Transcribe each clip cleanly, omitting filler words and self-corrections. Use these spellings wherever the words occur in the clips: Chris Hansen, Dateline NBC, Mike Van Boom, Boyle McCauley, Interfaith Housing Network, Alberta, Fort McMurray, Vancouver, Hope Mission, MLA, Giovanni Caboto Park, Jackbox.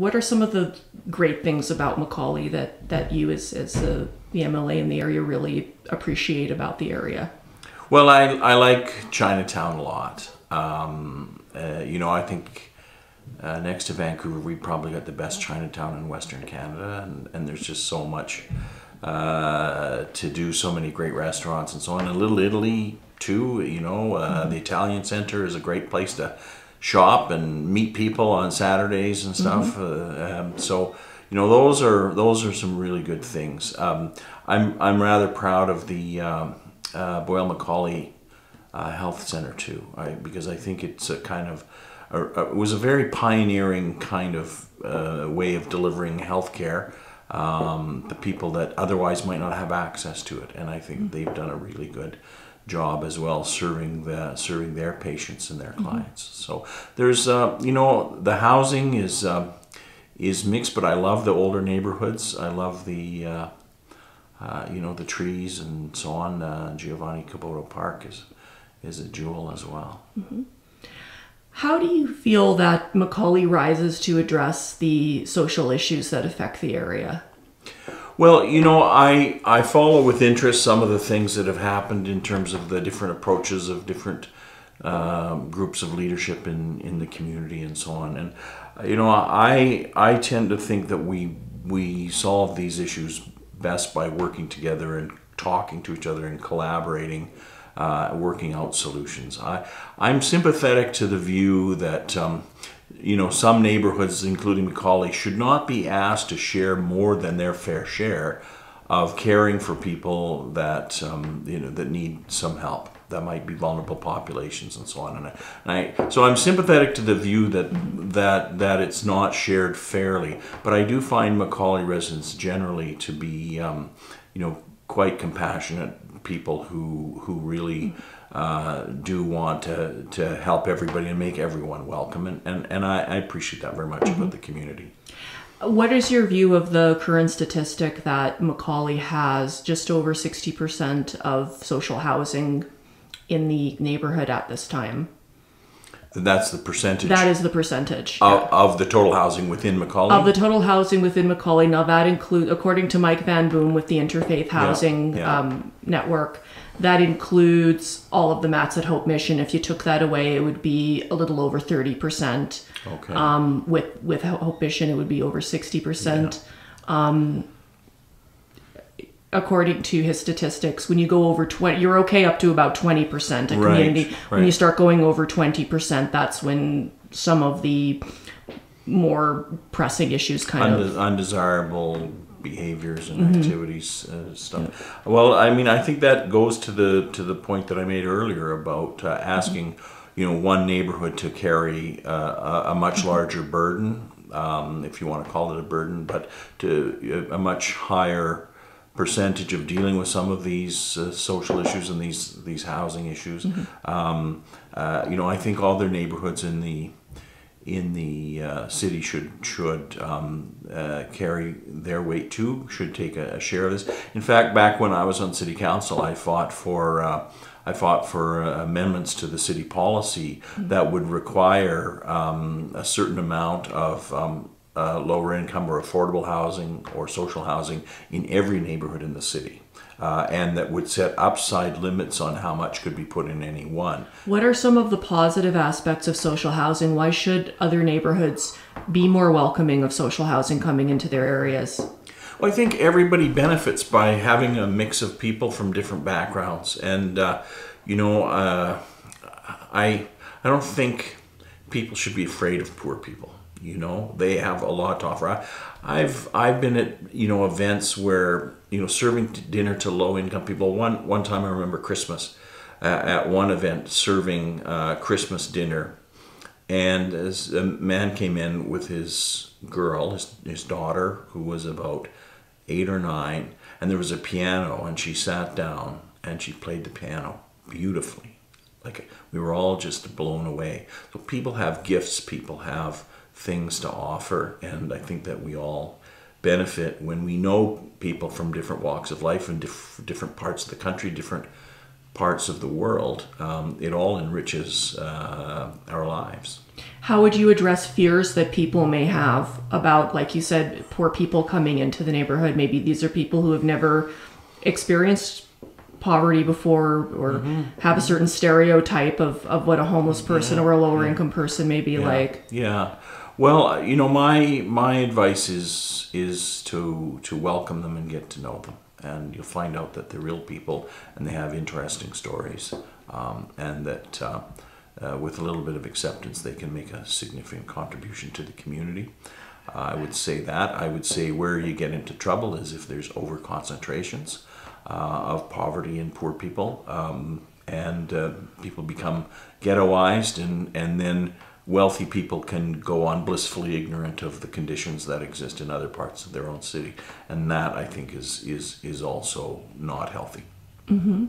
What are some of the great things about McCauley that you as the MLA in the area really appreciate about the area? Well, I like Chinatown a lot. You know, I think next to Vancouver, we probably got the best Chinatown in Western Canada, and there's just so much to do, so many great restaurants and so on. And Little Italy too, you know, the Italian Center is a great place to shop and meet people on Saturdays and stuff. So, you know, those are some really good things. I'm rather proud of the Boyle McCauley Health Center too, because I think it's a kind of it was a very pioneering kind of way of delivering health care to people that otherwise might not have access to it, and I think they've done a really good job as well, serving their patients and their clients. So there's you know, the housing is mixed, but I love the older neighborhoods. I love the you know, the trees and so on. Giovanni Caboto Park is a jewel as well. How do you feel that McCauley rises to address the social issues that affect the area? Well, you know, I follow with interest some of the things that have happened in terms of the different approaches of different groups of leadership in the community and so on. And you know, I tend to think that we solve these issues best by working together and talking to each other and collaborating, working out solutions. I'm sympathetic to the view that you know, some neighborhoods, including McCauley, should not be asked to share more than their fair share of caring for people that you know, that need some help, that might be vulnerable populations and so on. So I'm sympathetic to the view that it's not shared fairly, but I do find McCauley residents generally to be you know, quite compassionate people who really do want to help everybody and make everyone welcome, and I appreciate that very much about the community. What is your view of the current statistic that McCauley has just over 60% of social housing in the neighborhood at this time? That's the percentage. That is the percentage of the total housing within McCauley. Of the total housing within McCauley. Now that includes, according to Mike Van Boom with the Interfaith Housing Network, that includes all of the mats at Hope Mission. If you took that away, it would be a little over 30%. Okay. With Hope Mission, it would be over 60%. Yeah. According to his statistics, when you go over 20, you're okay up to about 20% a community. Right. When you start going over 20%, that's when some of the more pressing issues kind of undesirable behaviors and activities stuff. Yeah. Well, I mean, I think that goes to the point that I made earlier about asking, you know, one neighborhood to carry a much larger burden, if you want to call it a burden, but to a much higher percentage of dealing with some of these social issues and these housing issues. You know, I think all their neighborhoods in the city should carry their weight too, should take a share of this. In fact, back when I was on city council, I fought for amendments to the city policy that would require a certain amount of lower income or affordable housing or social housing in every neighborhood in the city, and that would set upside limits on how much could be put in any one. What are some of the positive aspects of social housing? Why should other neighborhoods be more welcoming of social housing coming into their areas? Well, I think everybody benefits by having a mix of people from different backgrounds, and you know, I don't think people should be afraid of poor people. You know, they have a lot to offer. I've been at, you know, events where, you know, serving dinner to low income people. One time I remember Christmas at one event, serving Christmas dinner, and as a man came in with his girl, his daughter, who was about 8 or 9, and there was a piano, and she sat down and she played the piano beautifully. Like, we were all just blown away. So people have gifts, people have things to offer, and I think that we all benefit when we know people from different walks of life and different parts of the country, different parts of the world, it all enriches our lives. How would you address fears that people may have about, like you said, poor people coming into the neighborhood? Maybe these are people who have never experienced poverty before, or have a certain stereotype of what a homeless person or a lower income person may be like. Yeah. Well, you know, my advice is to welcome them and get to know them, and you'll find out that they're real people and they have interesting stories, and that with a little bit of acceptance they can make a significant contribution to the community. I would say that. I would say where you get into trouble is if there's over concentrations of poverty and poor people, and people become ghettoized, and then wealthy people can go on blissfully ignorant of the conditions that exist in other parts of their own city. And that, I think, is also not healthy. Mm-hmm.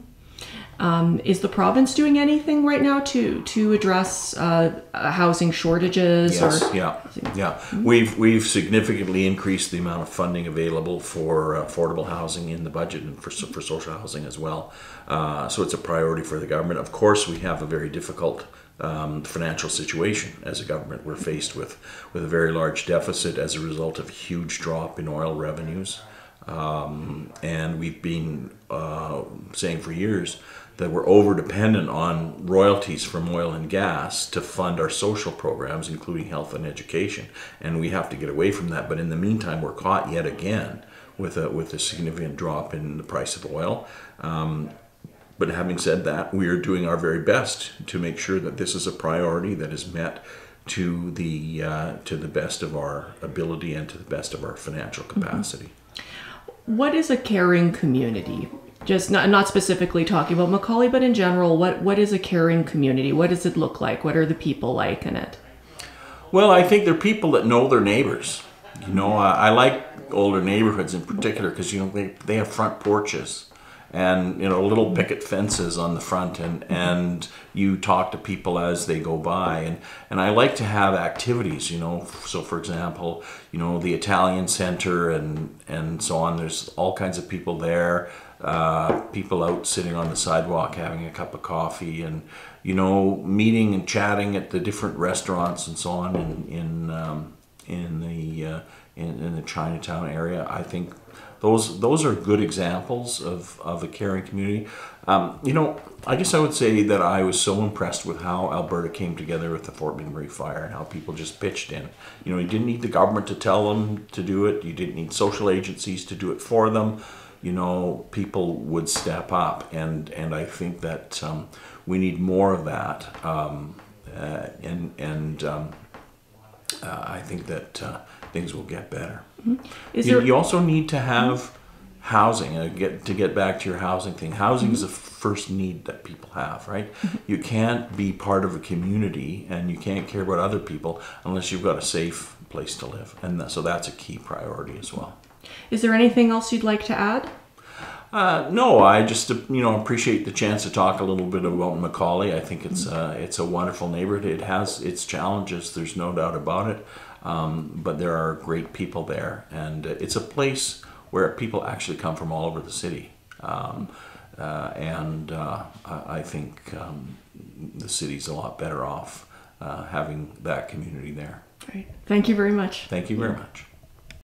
Is the province doing anything right now to address housing shortages? Yes, or... yeah. Mm-hmm. We've significantly increased the amount of funding available for affordable housing in the budget, and for social housing as well. So it's a priority for the government. Of course, we have a very difficult financial situation as a government. We're faced with a very large deficit as a result of a huge drop in oil revenues, and we've been saying for years that we're over dependent on royalties from oil and gas to fund our social programs, including health and education, and we have to get away from that. But in the meantime, we're caught yet again with a significant drop in the price of oil. But having said that, we are doing our very best to make sure that this is a priority that is met to the best of our ability and to the best of our financial capacity. Mm-hmm. What is a caring community? Just not specifically talking about McCauley, but in general, what is a caring community? What does it look like? What are the people like in it? Well, I think they're people that know their neighbors. You know, I like older neighborhoods in particular because, you know, they have front porches and, you know, little picket fences on the front, and you talk to people as they go by, and I like to have activities, you know. So for example, you know, the Italian Center and so on, there's all kinds of people there, people out sitting on the sidewalk having a cup of coffee, and, you know, meeting and chatting at the different restaurants and so on in the Chinatown area. I think those are good examples of a caring community. You know, I guess I would say that I was so impressed with how Alberta came together with the Fort McMurray fire and how people just pitched in. You know, you didn't need the government to tell them to do it. You didn't need social agencies to do it for them. You know, people would step up, and I think that we need more of that. I think that things will get better. Mm-hmm. You also need to have housing. To get back to your housing thing, housing is the first need that people have, right? You can't be part of a community and you can't care about other people unless you've got a safe place to live, and so that's a key priority as well. Is there anything else you'd like to add? No, I just, you know, appreciate the chance to talk a little bit about McCauley. I think it's a wonderful neighborhood. It has its challenges, there's no doubt about it, but there are great people there, and it's a place where people actually come from all over the city, I think the city's a lot better off having that community there. All right. Thank you very much. Thank you very much.